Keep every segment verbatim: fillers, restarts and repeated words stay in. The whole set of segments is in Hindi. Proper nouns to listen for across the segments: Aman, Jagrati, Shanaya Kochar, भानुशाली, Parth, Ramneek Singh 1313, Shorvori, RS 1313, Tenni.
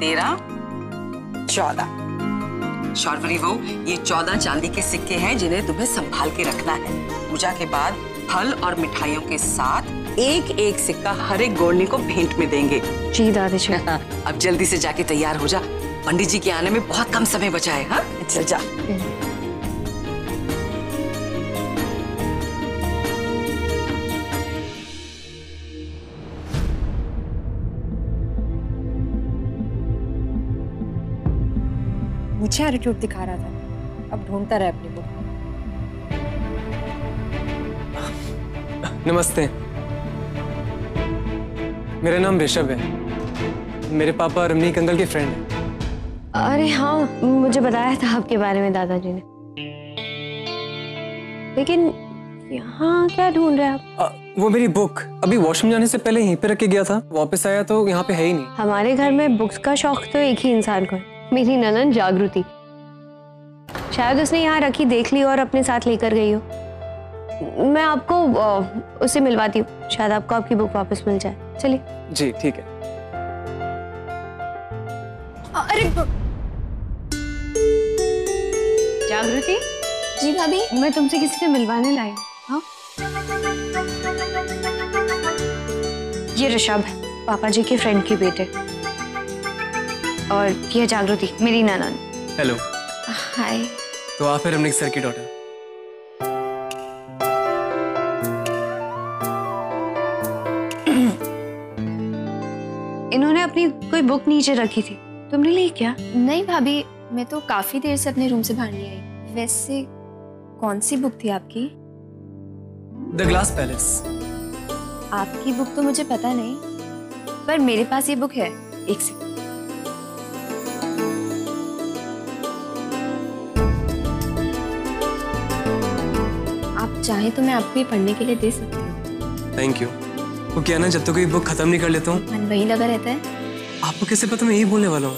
तेरह चौदह। शर्वरी वो ये चौदह चांदी के सिक्के हैं जिन्हें तुम्हें संभाल के रखना है। पूजा के बाद फल और मिठाइयों के साथ एक एक सिक्का हर एक गोलनी को भेंट में देंगे। जी दादी जी। अब जल्दी से जाके तैयार हो जा, पंडित जी के आने में बहुत कम समय बचा है। हाँ चल जा। मुझे एटीट्यूड दिखा रहा था, अब ढूंढता रहा अपनी बुक। नमस्ते, मेरा नाम ऋषभ है, मेरे पापा रमणीक अंकल के फ्रेंड हैं। अरे हाँ, मुझे बताया था आपके बारे में दादाजी ने। लेकिन यहाँ क्या ढूंढ रहे हैं आप? आ, वो मेरी बुक अभी वॉशरूम जाने से पहले यहीं पे रख के गया था, वापस आया तो यहाँ पे है ही नहीं। हमारे घर में बुक्स का शौक तो एक ही इंसान को है, मेरी ननन जागृति। शायद उसने यहाँ रखी देख ली और अपने साथ लेकर गई हो। मैं आपको उसे मिलवाती हूँ, शायद आपको आपकी बुक वापस मिल जाए। चलिए। जी ठीक है। अरे जागृति। जी भाभी, मैं तुमसे किसी से मिलवाने लाई हूँ। ये ऋषभ है, पापा जी के फ्रेंड के बेटे, और यह जागृति मेरी ननन। हेलो। हाय। तो आप फिर रमणीक सर की डॉटर? इन्होंने अपनी कोई बुक नीचे रखी थी, तुमने ली क्या? नहीं भाभी, मैं तो काफी देर से अपने रूम से बाहर नहीं आई। वैसे कौन सी बुक थी आपकी? The glass palace. आपकी बुक तो मुझे पता नहीं, पर मेरे पास ये बुक है। एक सेकंड। चाहे तो मैं आपको ये पढ़ने के लिए दे सकती हूँ। Thank you. वो क्या ना, जब तक तो कोई बुक खत्म नहीं कर लेता हूँ मन वही लगा रहता है। आपको कैसे पता मैं यही बोलने वाला हूँ?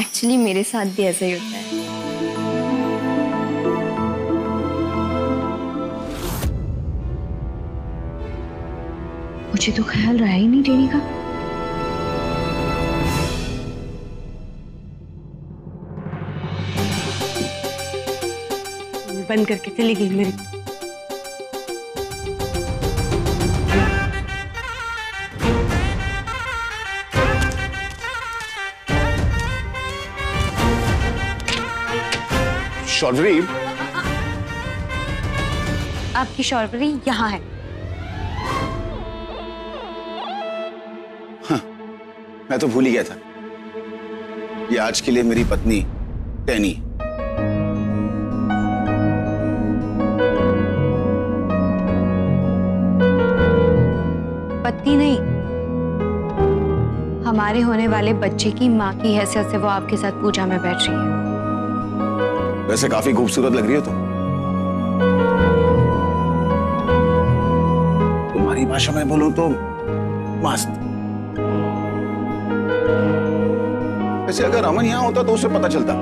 एक्चुअली मेरे साथ भी ऐसा ही होता है। मुझे तो ख्याल रहा ही नहीं टेनी का। बंद करके चली गई मेरी। शर्वरी, आपकी शर्वरी यहाँ है। हाँ, मैं तो भूल ही गया था। ये आज के लिए मेरी पत्नी टेनी। पत्नी नहीं, हमारे होने वाले बच्चे की माँ की हैसियत से वो आपके साथ पूजा में बैठ रही है। वैसे काफी खूबसूरत लग रही हो तुम। तुम्हारी भाषा में बोलूं तो मस्त। वैसे अगर अमन यहाँ होता तो उसे पता चलता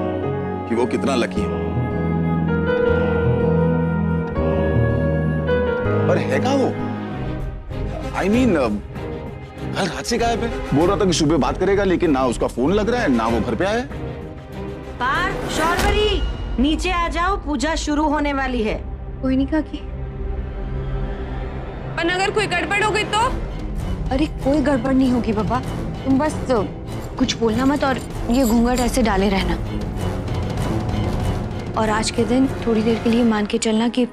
कि वो कितना लकी है। पर है क्या वो? आई मीन कल रात से गायब है। बोल रहा था कि सुबह बात करेगा, लेकिन ना उसका फोन लग रहा है ना वो घर पे आया है। पार्थ, शर्वरी, नीचे आ जाओ, पूजा शुरू होने वाली है। कोई नहीं काकी, पर अगर कोई गड़बड़ हो गई तो? अरे कोई गड़बड़ नहीं होगी बाबा, तुम बस तो कुछ बोलना मत और ये घूंघट ऐसे डाले रहना। और आज के दिन थोड़ी देर के लिए मान के चलना कि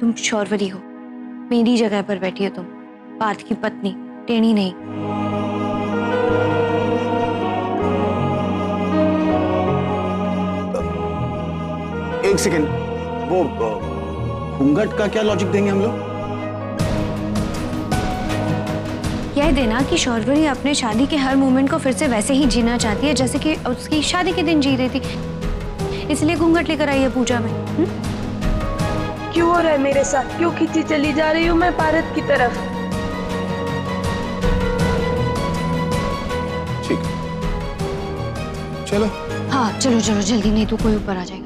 तुम शर्वरी हो, मेरी जगह पर बैठी हो तुम, पार्थ की पत्नी, टेनी नहीं। एक सेकेंड, वो घूंघट का क्या लॉजिक देंगे हम लोग? यह देना कि शर्वरी अपने शादी के हर मोमेंट को फिर से वैसे ही जीना चाहती है जैसे कि उसकी शादी के दिन जी रही थी, इसलिए घूंघट लेकर आई है पूजा में। हुँ? क्यों हो रहा है मेरे साथ? क्यों खींची चली जा रही हूँ मैं पार्थ की तरफ? ठीक, चलो। हाँ चलो चलो जल्दी, नहीं तो कोई ऊपर आ जाएगा।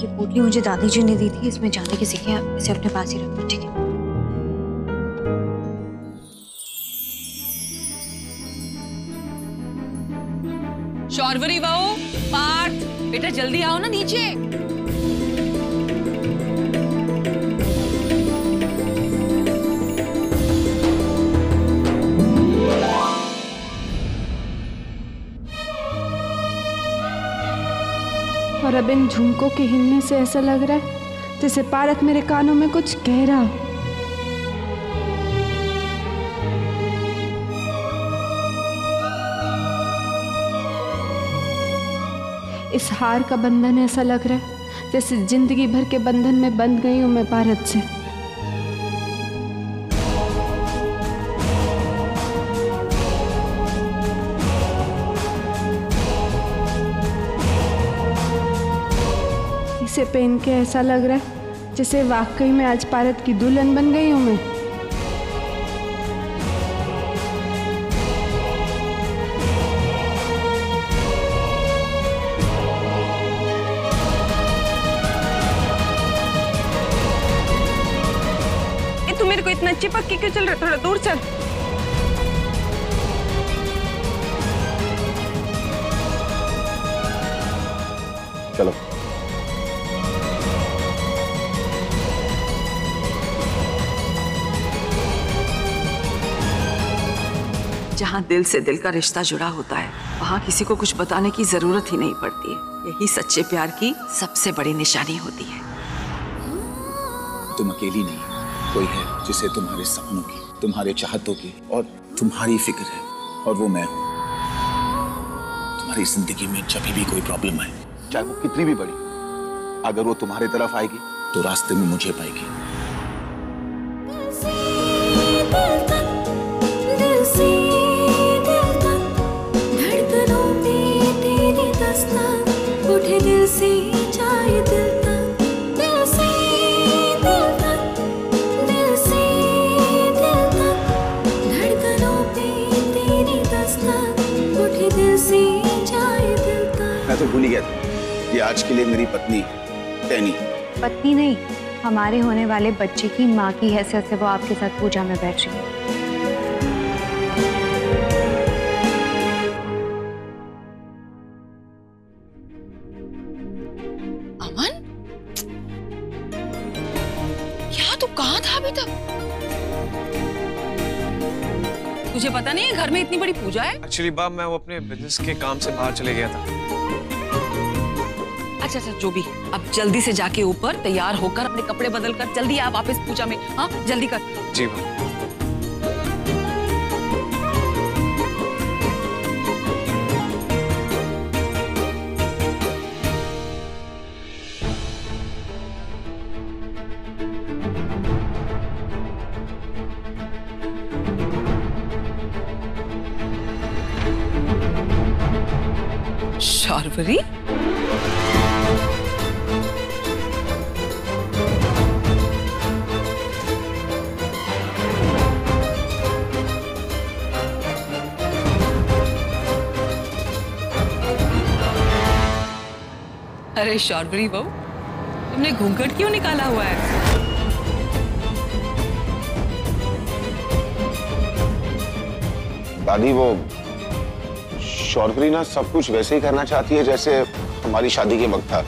ये पोटली मुझे दादी जी ने दी थी, इसमें जाने की सीखे, इसे अपने पास ही रखना, ठीक है? शर्वरी बाबू, पार्थ, बेटा जल्दी आओ ना नीचे। और अब इन झुमकों के हिलने से ऐसा लग रहा है जैसे पार्थ मेरे कानों में कुछ कह रहा हो। इस हार का बंधन ऐसा लग रहा है जैसे जिंदगी भर के बंधन में बंध गई हूं मैं पार्थ से। इसे पहन के ऐसा लग रहा है जैसे वाकई में आज पार्थ की दुल्हन बन गई हूं मैं। इतना चिपक के क्यों चल रहा? थोड़ा दूर चल। चलो जहां दिल से दिल का रिश्ता जुड़ा होता है वहां किसी को कुछ बताने की जरूरत ही नहीं पड़ती है। यही सच्चे प्यार की सबसे बड़ी निशानी होती है। तुम अकेली नहीं, कोई है जिसे तुम्हारे सपनों की, तुम्हारे चाहतों की और तुम्हारी फिक्र है, और वो मैं हूँ। तुम्हारी जिंदगी में जब भी कोई प्रॉब्लम आए, चाहे वो कितनी भी बड़ी, अगर वो तुम्हारे तरफ आएगी तो रास्ते में मुझे पाएगी। भूल गया था, ये आज के लिए मेरी पत्नी टेनी। पत्नी नहीं, हमारे होने वाले बच्चे की माँ की हैसियत से वो आपके साथ पूजा में बैठ रही है। अमन, यार तू कहाँ था अभी तक? तुझे पता नहीं है घर में इतनी बड़ी पूजा है? एक्चुअली बाप, मैं वो अपने बिजनेस के काम से बाहर चले गया था। अच्छा अच्छा, जो भी, अब जल्दी से जाके ऊपर तैयार होकर अपने कपड़े बदल कर जल्दी आप वापस पूजा में। हाँ जल्दी कर। जी मां। शर्वरी, अरे शर्वरी बहू, तुमने घूंघट क्यों निकाला हुआ है? दादी, वो शर्वरी ना सब कुछ वैसे ही करना चाहती है जैसे हमारी शादी के वक्त था।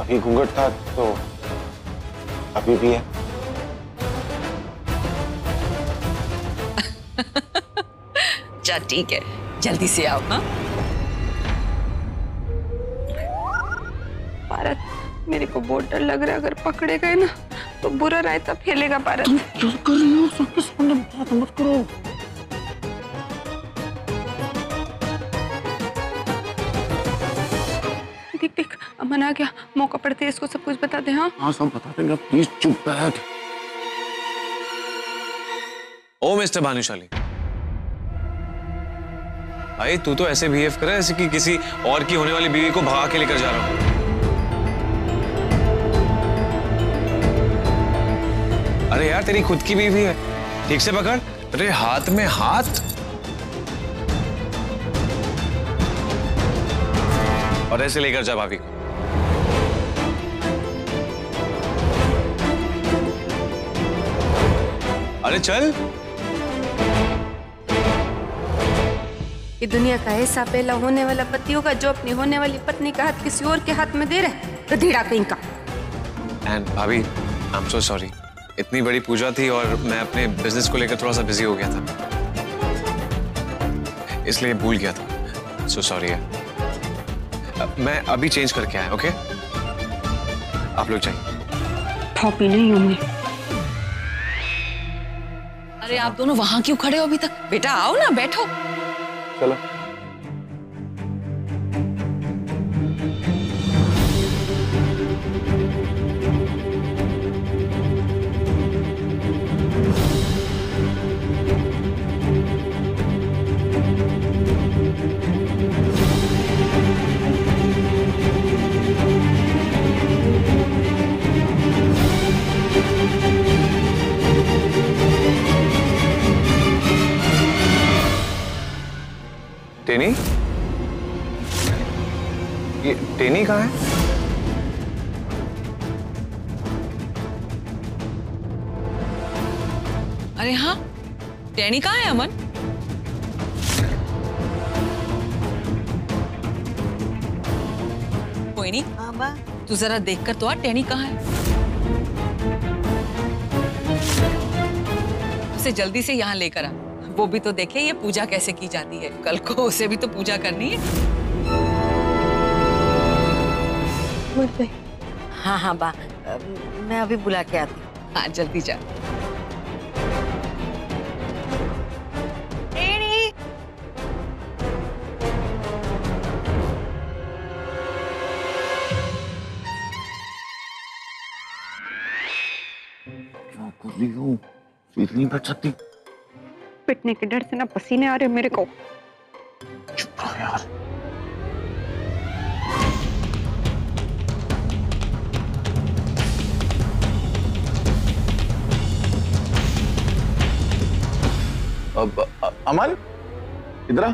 अभी घूंघट था तो अभी भी है। अच्छा ठीक है, जल्दी से आओ। हाँ पार्थ, मेरे को बहुत डर लग रहा है, अगर पकड़े गए ना तो बुरा रायता फैलेगा। पार्थ तुम क्या कर रही हो? सबके सामने बात मत करो। देख देख, अमन आ गया, मौका पड़ते है इसको सब कुछ बता दे। हाँ हाँ सब बता देंगे, प्लीज चुप बैठ। ओ मिस्टर भानुशाली भाई, तू तो ऐसे बिहेव कर रहा है जैसे कि किसी और की होने वाली बीवी को भगा के लेकर जा रहा हूं। अरे यार, तेरी खुद की बीवी है, ठीक से पकड़। अरे हाथ में हाथ। और ऐसे लेकर जा भाभी को। अरे चल, ये दुनिया का ऐसा पहला होने वाला पति होगा जो अपनी होने वाली पत्नी का हाथ किसी और के हाथ में दे रहे तो धीरा कहीं का। एंड भाभी आई एम सो सॉरी, इतनी बड़ी पूजा थी और मैं अपने बिजनेस को लेकर थोड़ा सा बिजी हो गया था, इसलिए भूल गया था। सो सॉरी यार, मैं अभी चेंज करके आया। ओके आप लोग चाहिए नहीं होंगे। अरे आप दोनों वहां क्यों खड़े हो अभी तक? बेटा आओ ना, बैठो। चलो टेनी, ये टेनी कहाँ है? अरे हाँ, टेनी कहाँ है अमन? कोई नहीं, तू जरा देखकर तो आ टेनी कहाँ है। उसे जल्दी से यहाँ लेकर आ, वो भी तो देखे ये पूजा कैसे की जाती है। कल को उसे भी तो पूजा करनी है। हाँ हाँ बा, मैं अभी बुला के आती हूँ। हाँ जल्दी जा। क्या कर रही हो? इतनी बैठ सकती? पिटने के डर से ना पसीने आ रहे मेरे को। चुप रहो यार। अब अमन इधर आ।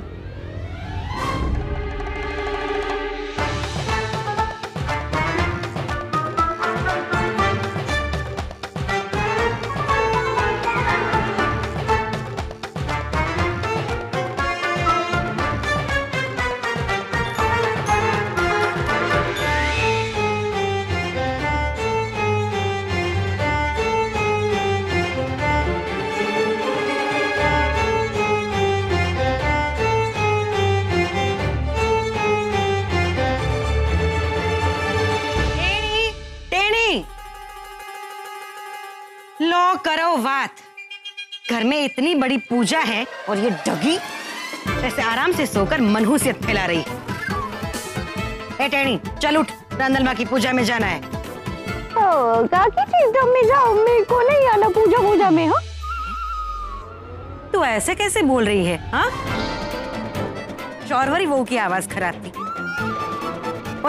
करो बात, घर में इतनी बड़ी पूजा है और ये डगी ऐसे आराम से सोकर मनहूसियत फैला रही है। ए टेनी चल उठ, रंदल माँ की पूजा में जाना है। ओ काकी चीज दम में जाओ, मेरे को नहीं आना पूजा पूजा में। हो तू ऐसे कैसे बोल रही है? हाँ शौरवरी वो की आवाज खराब थी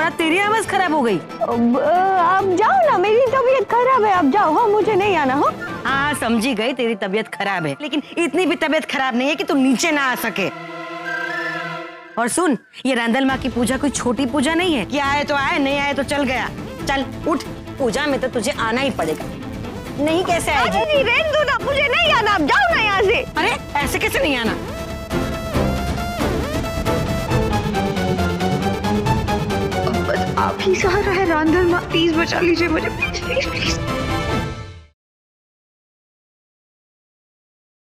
और तेरी आवाज खराब हो गई। आप जाओ ना, मेरी तबीयत खराब है, आप जाओ। हो मुझे नहीं आना। हो हाँ समझी गई, तेरी तबीयत खराब है, लेकिन इतनी भी तबीयत खराब नहीं है कि तुम नीचे ना आ सके। और सुन, ये रंदल माँ की पूजा कोई छोटी पूजा नहीं है कि आए तो आए, नहीं आए तो चल गया। चल उठ, पूजा में तो तुझे आना ही पड़ेगा, नहीं कैसे आएगी? अरे रहने दो ना, मुझे नहीं आना, आप जाओ ना यहाँ से। अरे ऐसे कैसे नहीं आना? आप ही सहारा है रंदल माँ, प्लीज बचा लीजिए मुझे, प्लीज प्लीज प्लीज।